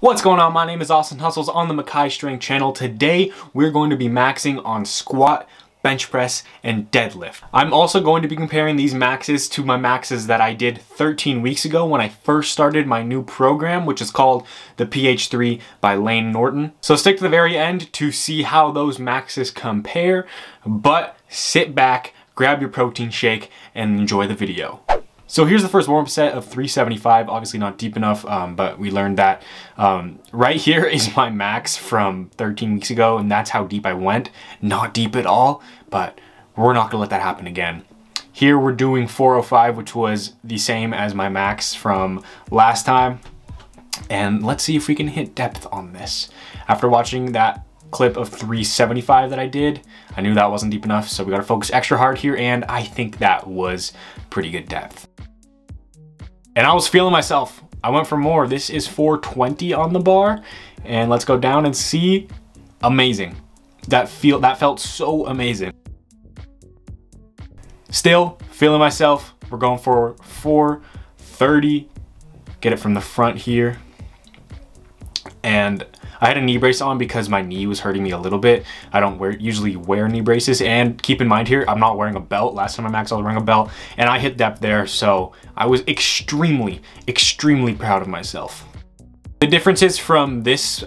What's going on? My name is Austin Hustles on the Makai Strength channel. Today we're going to be maxing on squat, bench press, and deadlift. I'm also going to be comparing these maxes to my maxes that I did 13 weeks ago when I first started my new program, which is called the PH3 by Layne Norton. So stick to the very end to see how those maxes compare, but sit back, grab your protein shake, and enjoy the video. So here's the first warm-up set of 375, obviously not deep enough, but we learned that. Right here is my max from 13 weeks ago, and that's how deep I went. Not deep at all, but we're not gonna let that happen again. Here we're doing 405, which was the same as my max from last time. And let's see if we can hit depth on this. After watching that clip of 375 that I did, I knew that wasn't deep enough, so we gotta focus extra hard here, and I think that was pretty good depth. And I was feeling myself. I went for more. This is 420 on the bar, and let's go down and see. Amazing. That felt so amazing. Still feeling myself. We're going for 430. Get it from the front here. And I had a knee brace on because my knee was hurting me a little bit. I don't usually wear knee braces, and keep in mind here, I'm not wearing a belt. Last time I maxed, I was wearing a belt, and I hit depth there, so I was extremely, extremely proud of myself. The differences from this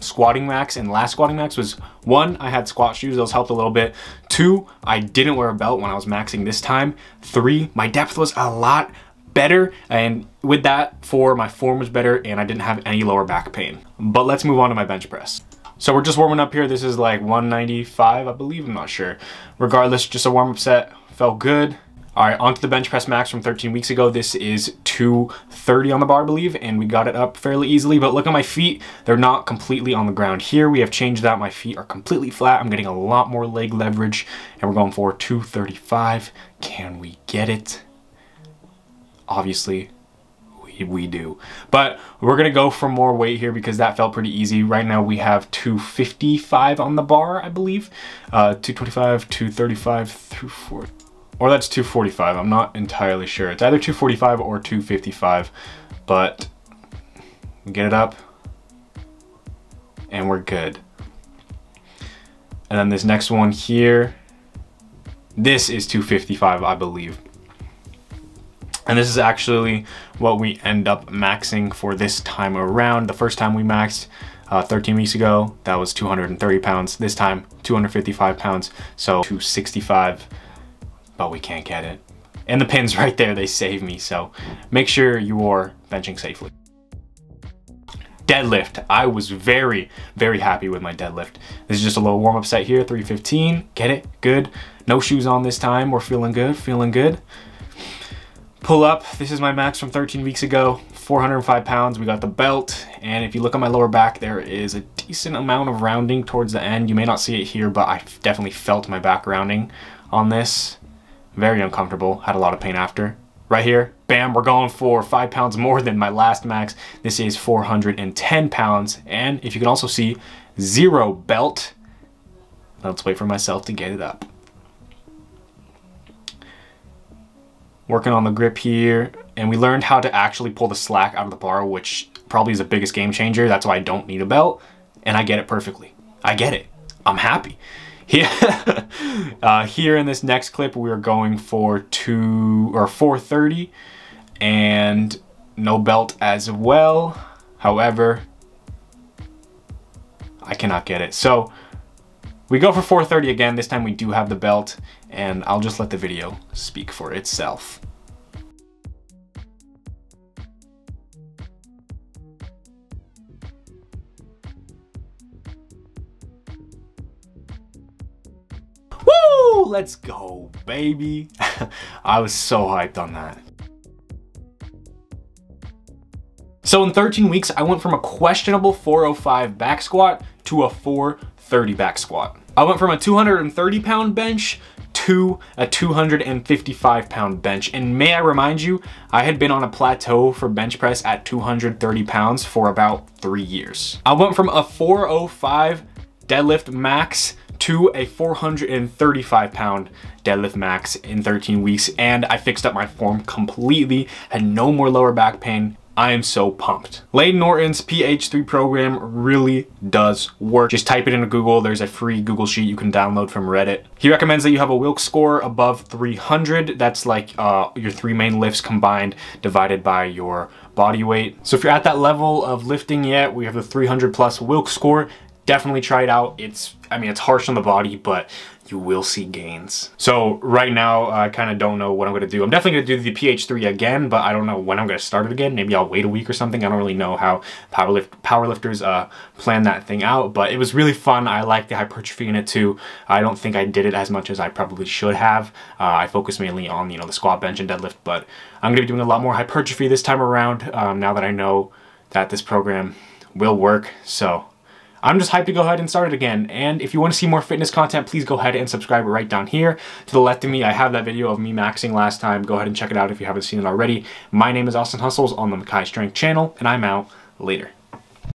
squatting max and last squatting max was, one, I had squat shoes, those helped a little bit. Two, I didn't wear a belt when I was maxing this time. Three, my depth was a lot better, and with that, for my form was better, and I didn't have any lower back pain. But let's move on to my bench press. So we're just warming up here. This is like 195, I believe, I'm not sure. Regardless, just a warm-up set, felt good. All right, onto the bench press max from 13 weeks ago. This is 230 on the bar, I believe, and we got it up fairly easily, but look at my feet. They're not completely on the ground here. We have changed that. My feet are completely flat. I'm getting a lot more leg leverage, and we're going for 235. Can we get it? Obviously, we do, but we're gonna go for more weight here because that felt pretty easy. Right now we have 255 on the bar, I believe, 225, 235, 240, or that's 245. I'm not entirely sure. It's either 245 or 255, but get it up and we're good. And then this next one here, this is 255, I believe. And this is actually what we end up maxing for this time around. The first time we maxed 13 weeks ago, that was 230 pounds. This time, 255 pounds, so 265, but we can't get it. And the pins right there, they save me, so make sure you are benching safely. Deadlift. I was very, very happy with my deadlift. This is just a little warm-up set here, 315. Get it? Good. No shoes on this time. We're feeling good, feeling good. Pull up, this is my max from 13 weeks ago, 405 pounds, we got the belt, and if you look at my lower back, there is a decent amount of rounding towards the end. You may not see it here, but I definitely felt my back rounding on this. Very uncomfortable, had a lot of pain after. Right here, bam, we're going for 5 pounds more than my last max. This is 410 pounds, and if you can also see, zero belt. Let's wait for myself to get it up. Working on the grip here, and we learned how to actually pull the slack out of the bar, which probably is the biggest game changer. That's why I don't need a belt, and I get it perfectly. I get it. I'm happy. Yeah. Here in this next clip, we are going for 430 and no belt as well. However, I cannot get it. So we go for 430 again. This time we do have the belt, and I'll just let the video speak for itself. Woo! Let's go, baby. I was so hyped on that. So in 13 weeks, I went from a questionable 405 back squat to a 430 back squat. I went from a 230 pound bench to a 255 pound bench. And may I remind you, I had been on a plateau for bench press at 230 pounds for about 3 years. I went from a 405 deadlift max to a 435 pound deadlift max in 13 weeks, and I fixed up my form completely, had no more lower back pain. I am so pumped. Layne Norton's PH3 program really does work. Just type it into Google. There's a free Google sheet you can download from Reddit. He recommends that you have a Wilks score above 300. That's like your three main lifts combined divided by your body weight. So if you're at that level of lifting yet, we have the 300 plus Wilks score. Definitely try it out. I mean, it's harsh on the body, but you will see gains. So right now, I kind of don't know what I'm gonna do. I'm definitely gonna do the PH3 again, but I don't know when I'm gonna start it again. Maybe I'll wait a week or something. I don't really know how powerlifters plan that thing out, but it was really fun. I like the hypertrophy in it too. I don't think I did it as much as I probably should have. I focused mainly on, you know, the squat, bench, and deadlift, but I'm gonna be doing a lot more hypertrophy this time around, now that I know that this program will work. So I'm just hyped to go ahead and start it again. And if you want to see more fitness content, please go ahead and subscribe right down here. To the left of me, I have that video of me maxing last time. Go ahead and check it out if you haven't seen it already. My name is Austin Hustles on the Makai Strength channel, and I'm out. Later.